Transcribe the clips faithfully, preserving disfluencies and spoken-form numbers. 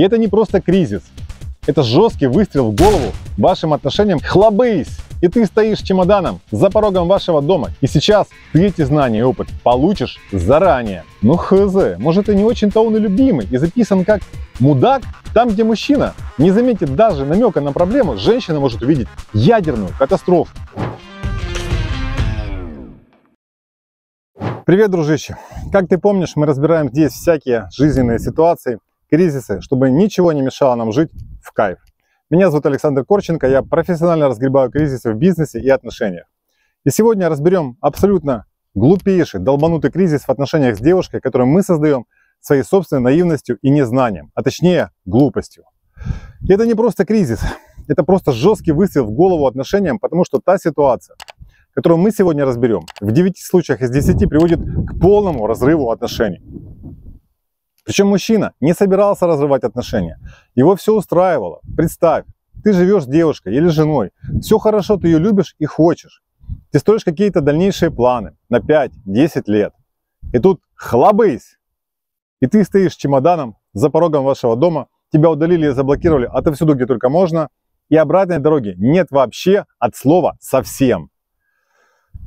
И это не просто кризис. Это жесткий выстрел в голову вашим отношениям «хлобысь», и ты стоишь чемоданом за порогом вашего дома. И сейчас ты эти знания и опыт получишь заранее. Ну хз, может, и не очень-то он и любимый, и записан как мудак. Там, где мужчина не заметит даже намека на проблему, женщина может увидеть ядерную катастрофу. Привет, дружище! Как ты помнишь, мы разбираем здесь всякие жизненные ситуации, кризисы, чтобы ничего не мешало нам жить в кайф. Меня зовут Александр Корченко, я профессионально разгребаю кризисы в бизнесе и отношениях. И сегодня разберем абсолютно глупейший, долбанутый кризис в отношениях с девушкой, который мы создаем своей собственной наивностью и незнанием, а точнее глупостью. И это не просто кризис, это просто жесткий выстрел в голову отношениям, потому что та ситуация, которую мы сегодня разберем, в девяти случаях из десяти приводит к полному разрыву отношений. Причем мужчина не собирался разрывать отношения, его все устраивало. Представь, ты живешь с девушкой или женой, все хорошо, ты ее любишь и хочешь, ты строишь какие-то дальнейшие планы на пять-десять лет, и тут хлобысь, и ты стоишь с чемоданом за порогом вашего дома, тебя удалили и заблокировали отовсюду, где только можно, и обратной дороги нет вообще от слова совсем.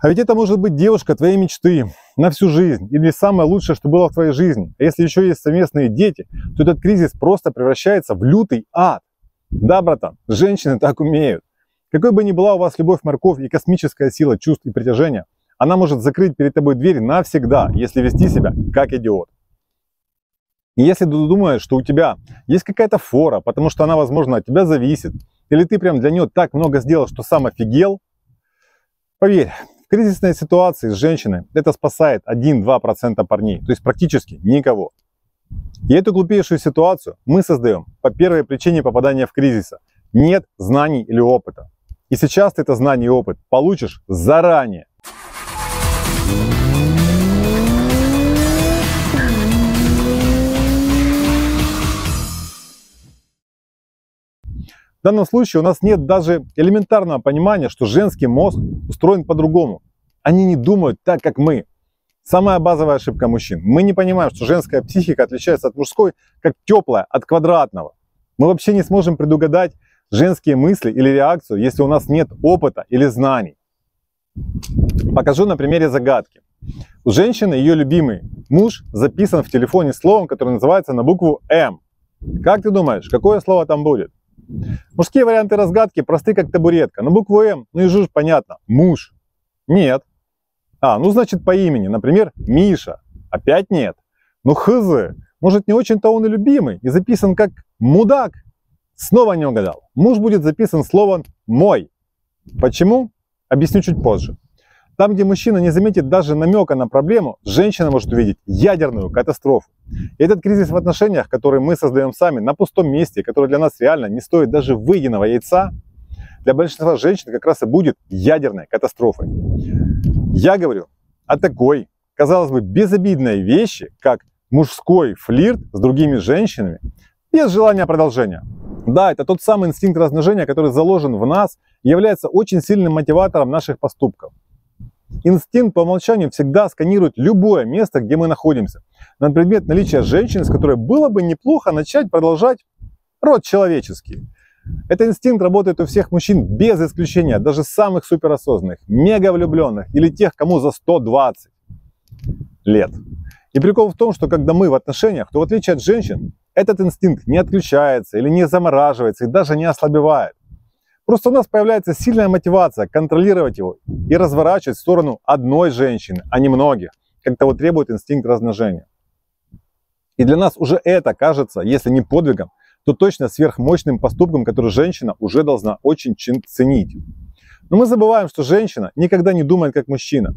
А ведь это может быть девушка твоей мечты на всю жизнь или самое лучшее, что было в твоей жизни. А если еще есть совместные дети, то этот кризис просто превращается в лютый ад. Да, братан, женщины так умеют. Какой бы ни была у вас любовь, морковь и космическая сила чувств и притяжения, она может закрыть перед тобой дверь навсегда, если вести себя как идиот. И если ты думаешь, что у тебя есть какая-то фора, потому что она, возможно, от тебя зависит, или ты прям для нее так много сделал, что сам офигел, поверь, в кризисной ситуации с женщиной это спасает один-два процента парней, то есть практически никого. И эту глупейшую ситуацию мы создаем по первой причине попадания в кризис. Нет знаний или опыта. И сейчас ты это знание и опыт получишь заранее. В данном случае у нас нет даже элементарного понимания, что женский мозг устроен по-другому. Они не думают так, как мы. Самая базовая ошибка мужчин. Мы не понимаем, что женская психика отличается от мужской, как теплая от квадратного. Мы вообще не сможем предугадать женские мысли или реакцию, если у нас нет опыта или знаний. Покажу на примере загадки. У женщины ее любимый муж записан в телефоне словом, которое называется на букву «М». Как ты думаешь, какое слово там будет? Мужские варианты разгадки просты, как табуретка. На букву М, ну и жуж, понятно, муж. Нет. А, ну значит по имени, например, Миша. Опять нет. Ну хз, может не очень-то он и любимый, и записан как мудак. Снова не угадал. Муж будет записан словом «мой». Почему? Объясню чуть позже. Там, где мужчина не заметит даже намека на проблему, женщина может увидеть ядерную катастрофу. И этот кризис в отношениях, который мы создаем сами на пустом месте, который для нас реально не стоит даже выеденного яйца, для большинства женщин как раз и будет ядерной катастрофой. Я говорю о такой, казалось бы, безобидной вещи, как мужской флирт с другими женщинами без желания продолжения. Да, это тот самый инстинкт размножения, который заложен в нас и является очень сильным мотиватором наших поступков. Инстинкт по умолчанию всегда сканирует любое место, где мы находимся, на предмет наличия женщины, с которой было бы неплохо начать продолжать род человеческий. Этот инстинкт работает у всех мужчин без исключения, даже самых суперосознанных, мегавлюбленных или тех, кому за сто двадцать лет. И прикол в том, что когда мы в отношениях, то в отличие от женщин, этот инстинкт не отключается или не замораживается и даже не ослабевает. Просто у нас появляется сильная мотивация контролировать его и разворачивать в сторону одной женщины, а не многих, как того требует инстинкт размножения. И для нас уже это кажется, если не подвигом, то точно сверхмощным поступком, который женщина уже должна очень ценить. Но мы забываем, что женщина никогда не думает как мужчина.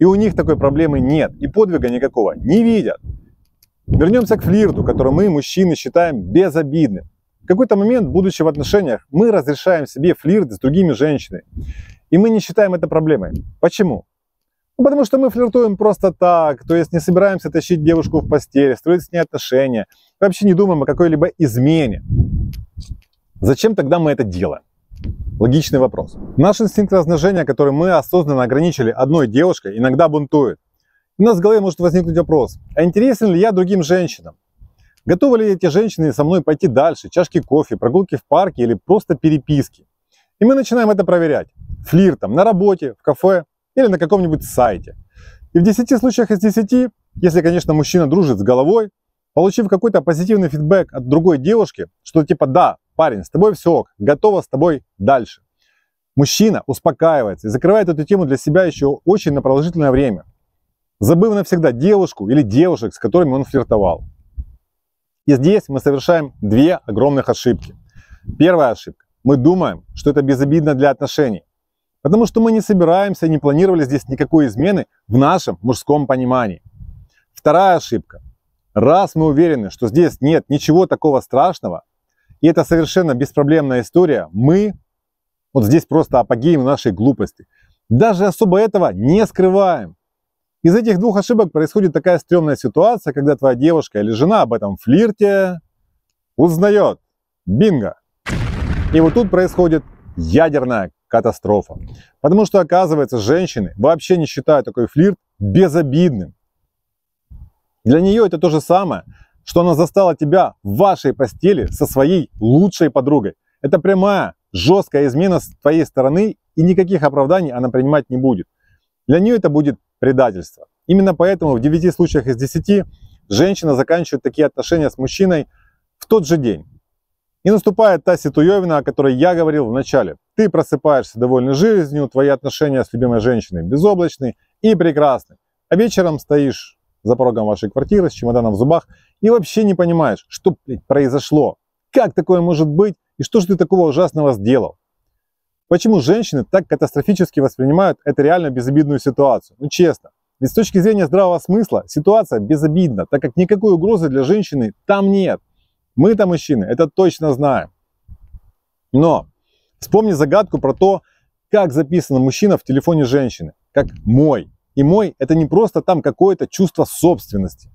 И у них такой проблемы нет, и подвига никакого не видят. Вернемся к флирту, который мы, мужчины, считаем безобидным. В какой-то момент, будучи в отношениях, мы разрешаем себе флирт с другими женщинами. И мы не считаем это проблемой. Почему? Ну, потому что мы флиртуем просто так, то есть не собираемся тащить девушку в постель, строить с ней отношения, вообще не думаем о какой-либо измене. Зачем тогда мы это делаем? Логичный вопрос. Наш инстинкт размножения, который мы осознанно ограничили одной девушкой, иногда бунтует. И у нас в голове может возникнуть вопрос, а интересен ли я другим женщинам? Готовы ли эти женщины со мной пойти дальше, чашки кофе, прогулки в парке или просто переписки? И мы начинаем это проверять флиртом на работе, в кафе или на каком-нибудь сайте. И в десяти случаях из десяти, если, конечно, мужчина дружит с головой, получив какой-то позитивный фидбэк от другой девушки, что типа «да, парень, с тобой все ок, готова с тобой дальше», мужчина успокаивается и закрывает эту тему для себя еще очень на продолжительное время, забыв навсегда девушку или девушек, с которыми он флиртовал. И здесь мы совершаем две огромных ошибки. Первая ошибка. Мы думаем, что это безобидно для отношений, потому что мы не собираемся и не планировали здесь никакой измены в нашем мужском понимании. Вторая ошибка. Раз мы уверены, что здесь нет ничего такого страшного, и это совершенно беспроблемная история, мы вот здесь просто апогеем нашей глупости. Даже особо этого не скрываем. Из этих двух ошибок происходит такая стрёмная ситуация, когда твоя девушка или жена об этом флирте узнает. Бинго! И вот тут происходит ядерная катастрофа. Потому что, оказывается, женщины вообще не считают такой флирт безобидным. Для нее это то же самое, что она застала тебя в вашей постели со своей лучшей подругой. Это прямая, жесткая измена с твоей стороны, и никаких оправданий она принимать не будет. Для нее это будет предательство. Именно поэтому в девяти случаях из десяти женщина заканчивает такие отношения с мужчиной в тот же день. И наступает та ситуевина, о которой я говорил в начале. Ты просыпаешься довольной жизнью, твои отношения с любимой женщиной безоблачны и прекрасны. А вечером стоишь за порогом вашей квартиры с чемоданом в зубах и вообще не понимаешь, что произошло, как такое может быть и что же ты такого ужасного сделал. Почему женщины так катастрофически воспринимают эту реально безобидную ситуацию? Ну честно, ведь с точки зрения здравого смысла ситуация безобидна, так как никакой угрозы для женщины там нет. Мы-то, мужчины, это точно знаем. Но вспомни загадку про то, как записан мужчина в телефоне женщины, как «мой». И «мой» — это не просто там какое-то чувство собственности.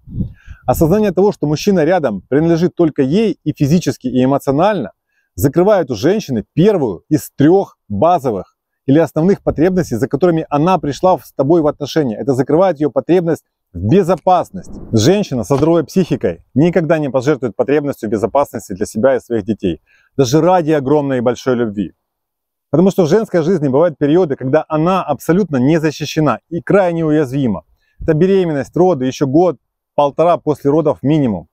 Осознание того, что мужчина рядом принадлежит только ей и физически, и эмоционально, закрывает у женщины первую из трех базовых или основных потребностей, за которыми она пришла с тобой в отношения. Это закрывает ее потребность в безопасности. Женщина со здоровой психикой никогда не пожертвует потребностью безопасности для себя и своих детей, даже ради огромной и большой любви. Потому что в женской жизни бывают периоды, когда она абсолютно не защищена и крайне уязвима. Это беременность, роды, еще год-полтора после родов минимум.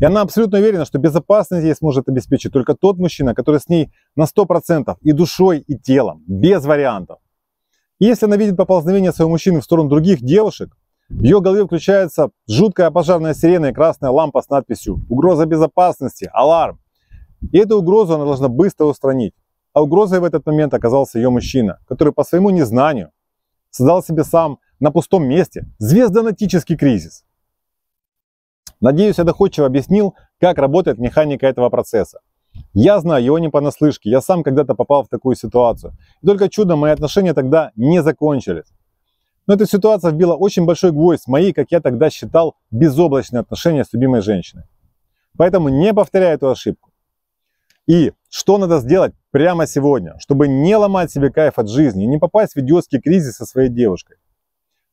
И она абсолютно уверена, что безопасность ей сможет обеспечить только тот мужчина, который с ней на сто процентов и душой, и телом, без вариантов. И если она видит поползновение своего мужчины в сторону других девушек, в ее голове включается жуткая пожарная сирена и красная лампа с надписью «Угроза безопасности! Аларм!». И эту угрозу она должна быстро устранить. А угрозой в этот момент оказался ее мужчина, который по своему незнанию создал себе сам на пустом месте звездонатический кризис. Надеюсь, я доходчиво объяснил, как работает механика этого процесса. Я знаю его не понаслышке, я сам когда-то попал в такую ситуацию. И только чудом мои отношения тогда не закончились. Но эта ситуация вбила очень большой гвоздь в мои, как я тогда считал, безоблачные отношения с любимой женщиной. Поэтому не повторяй эту ошибку. И что надо сделать прямо сегодня, чтобы не ломать себе кайф от жизни и не попасть в идиотский кризис со своей девушкой?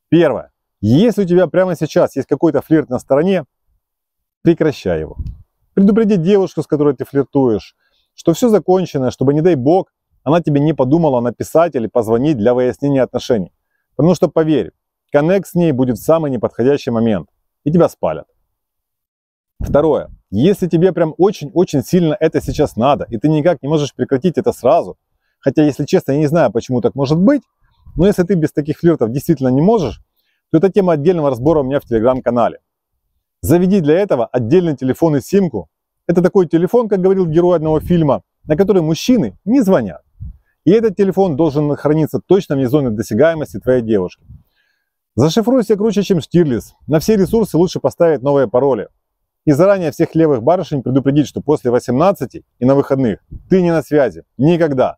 Первое. Если у тебя прямо сейчас есть какой-то флирт на стороне, прекращай его. Предупреди девушку, с которой ты флиртуешь, что все закончено, чтобы, не дай бог, она тебе не подумала написать или позвонить для выяснения отношений. Потому что, поверь, коннект с ней будет в самый неподходящий момент, и тебя спалят. Второе. Если тебе прям очень-очень сильно это сейчас надо, и ты никак не можешь прекратить это сразу, хотя, если честно, я не знаю, почему так может быть, но если ты без таких флиртов действительно не можешь, то это тема отдельного разбора у меня в телеграм-канале. Заведи для этого отдельный телефон и симку. Это такой телефон, как говорил герой одного фильма, на который мужчины не звонят. И этот телефон должен храниться точно вне зоны досягаемости твоей девушки. Зашифруй все круче, чем Штирлиц. На все ресурсы лучше поставить новые пароли. И заранее всех левых барышень предупредить, что после восемнадцати и на выходных ты не на связи. Никогда.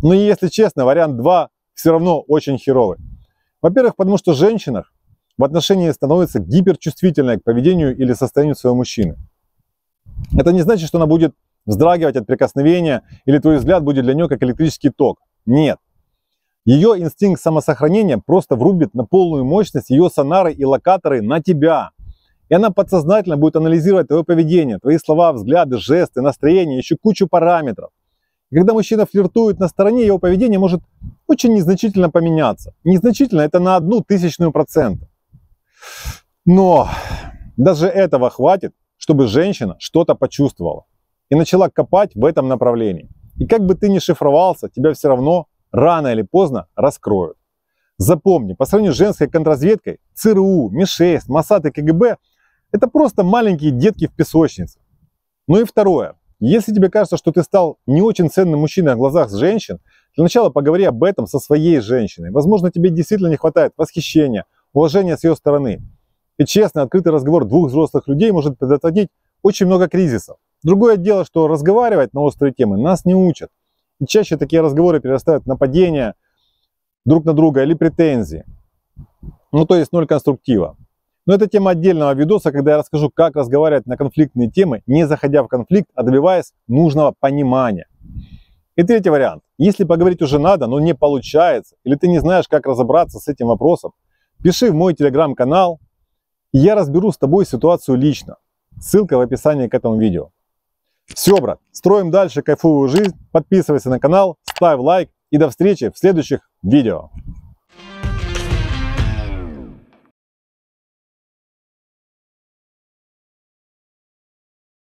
Но если честно, вариант два все равно очень херовый. Во-первых, потому что женщина в отношении становится гиперчувствительной к поведению или состоянию своего мужчины. Это не значит, что она будет вздрагивать от прикосновения или твой взгляд будет для нее как электрический ток. Нет. Ее инстинкт самосохранения просто врубит на полную мощность ее сонары и локаторы на тебя. И И она подсознательно будет анализировать твое поведение, твои слова, взгляды, жесты, настроение, еще кучу параметров. И когда мужчина флиртует на стороне, его поведение может очень незначительно поменяться. Незначительно — это на одну тысячную процента. Но даже этого хватит, чтобы женщина что-то почувствовала и начала копать в этом направлении. И как бы ты ни шифровался, тебя все равно рано или поздно раскроют. Запомни, по сравнению с женской контрразведкой, ЦРУ, эм и шесть, Моссад и ка гэ бэ – это просто маленькие детки в песочнице. Ну и второе. Если тебе кажется, что ты стал не очень ценным мужчиной в глазах женщин, для начала поговори об этом со своей женщиной. Возможно, тебе действительно не хватает восхищения, уважения с ее стороны. И честный, открытый разговор двух взрослых людей может предотвратить очень много кризисов. Другое дело, что разговаривать на острые темы нас не учат. И чаще такие разговоры перерастают в нападения друг на друга или претензии. Ну, то есть ноль конструктива. Но это тема отдельного видоса, когда я расскажу, как разговаривать на конфликтные темы, не заходя в конфликт, а добиваясь нужного понимания. И третий вариант. Если поговорить уже надо, но не получается, или ты не знаешь, как разобраться с этим вопросом, пиши в мой телеграм-канал, и я разберу с тобой ситуацию лично. Ссылка в описании к этому видео. Все, брат, строим дальше кайфовую жизнь, подписывайся на канал, ставь лайк и до встречи в следующих видео.